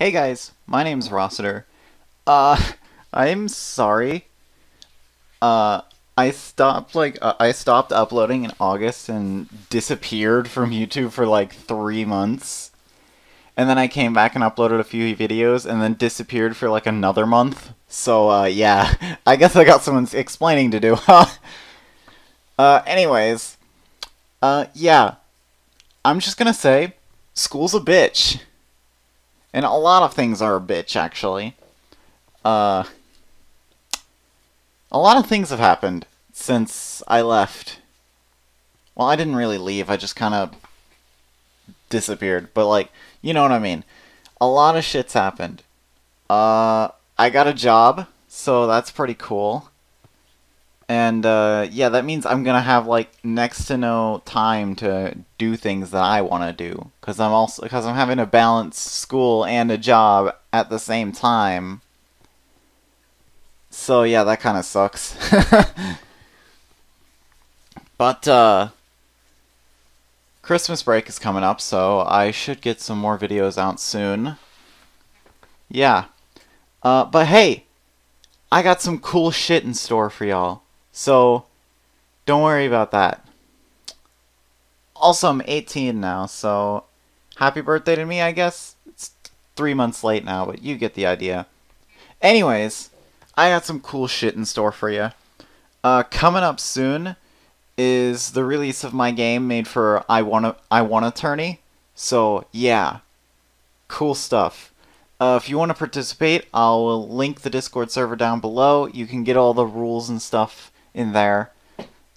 Hey guys, my name's Rossiter. I'm sorry. I stopped uploading in August and disappeared from YouTube for like 3 months. And then I came back and uploaded a few videos and then disappeared for like another month. So, yeah. I guess I got someone's explaining to do, huh? Anyways. Yeah. I'm just gonna say, school's a bitch. And a lot of things are a bitch, actually. A lot of things have happened since I left. Well, I didn't really leave, I just kind of disappeared. But, like, you know what I mean. A lot of shit's happened. I got a job, so that's pretty cool. And, yeah, that means I'm gonna have, like, next to no time to do things that I wanna do. Because I'm having to balance school and a job at the same time. So, yeah, that kinda sucks. But, Christmas break is coming up, so I should get some more videos out soon. Yeah. But hey! I got some cool shit in store for y'all. So, don't worry about that. Also, I'm 18 now, so happy birthday to me, I guess. It's 3 months late now, but you get the idea. Anyways, I got some cool shit in store for you. Coming up soon is the release of my game made for I Wanna Tourney. So, yeah. Cool stuff. If you want to participate, I'll link the Discord server down below. You can get all the rules and stuff in there.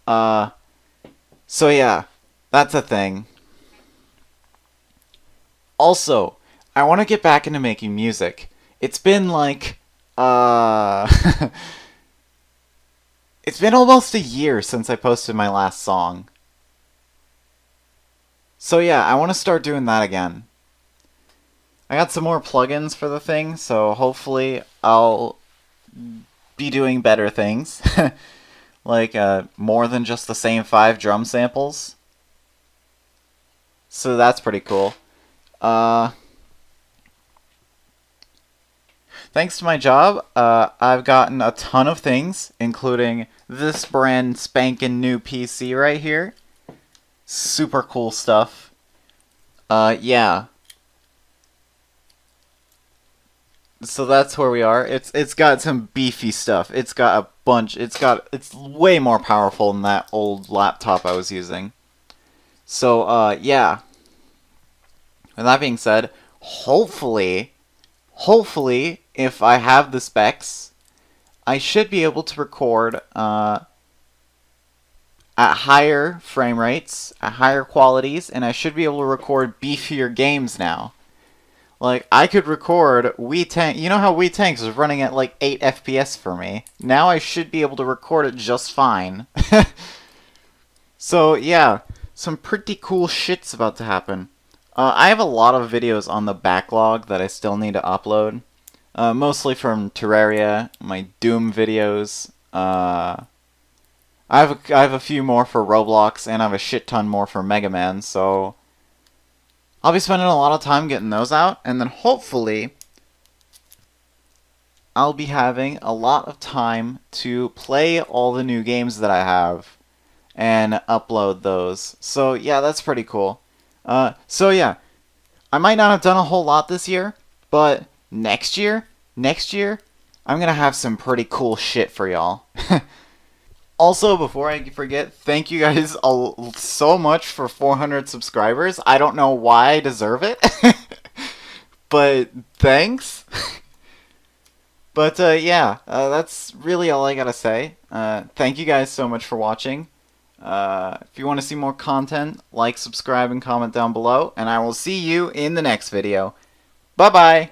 So, yeah. That's a thing. Also, I want to get back into making music. It's been like, it's been almost a year since I posted my last song. So yeah, I want to start doing that again. I got some more plugins for the thing, so hopefully I'll be doing better things. Like, more than just the same 5 drum samples. So that's pretty cool. Thanks to my job, I've gotten a ton of things, including this brand spankin' new PC right here. Super cool stuff. Yeah. So that's where we are. It's got some beefy stuff. It's got a bunch. It's way more powerful than that old laptop I was using. So, yeah. With that being said, hopefully, if I have the specs, I should be able to record, at higher frame rates, at higher qualities, and I should be able to record beefier games now. Like, I could record Wii Tanks. You know how Wii Tanks was running at, like, 8 FPS for me? Now I should be able to record it just fine. So, yeah. Some pretty cool shit's about to happen. I have a lot of videos on the backlog that I still need to upload. Mostly from Terraria, my Doom videos. I have a few more for Roblox, and I have a shit ton more for Mega Man, so I'll be spending a lot of time getting those out, and then hopefully I'll be having a lot of time to play all the new games that I have and upload those. So yeah, that's pretty cool. So yeah, I might not have done a whole lot this year, but next year, I'm gonna have some pretty cool shit for y'all. Also, before I forget, thank you guys all so much for 400 subscribers. I don't know why I deserve it, but thanks. But, yeah, that's really all I gotta say. Thank you guys so much for watching. If you want to see more content, like, subscribe, and comment down below. And I will see you in the next video. Bye-bye!